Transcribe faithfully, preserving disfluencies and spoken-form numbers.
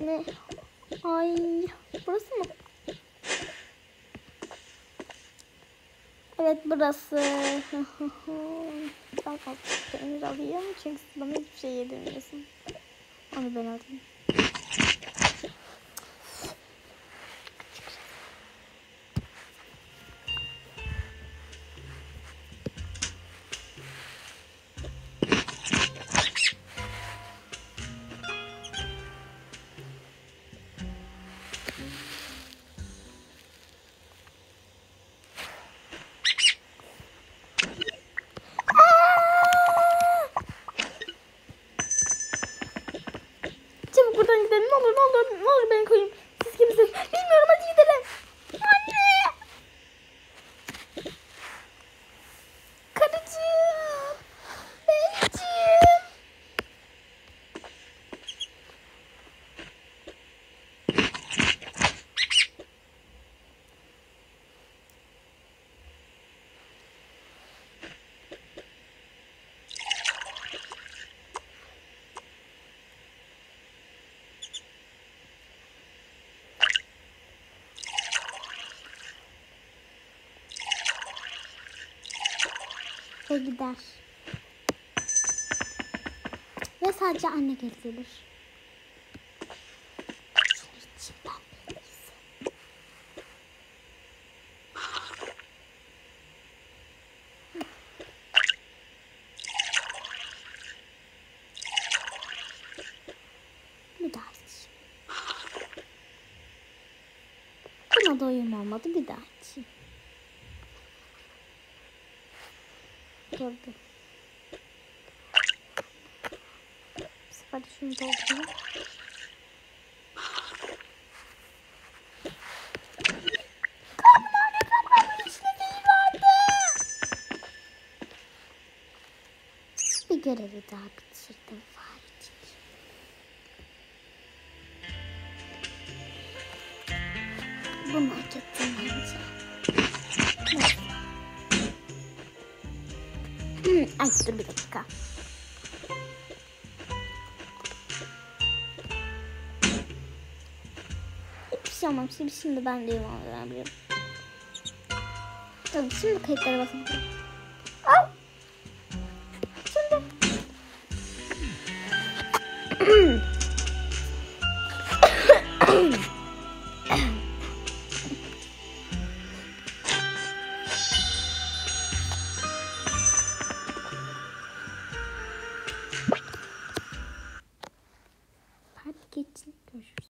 Ne? Ay, burası mı? Evet, burası. Bak bak, peynir alayım çünkü bana hiçbir şey yedirmiyorsun. Onu ben alayım. Ve gider. Ve sadece anne gezilir. Bir daha iç. Buna doyum olmadı, bir daha iç. Bu sefer de şunu doldurayım. Bir görevi daha bitirdim. Bunu hak ettim bence. Evet. Ay dur bir dakika. Hiçbir şey olmam. Şimdi, şimdi ben deyim onu biliyorum. Tabii şimdi kayıtlara basın. Al. Şimdi.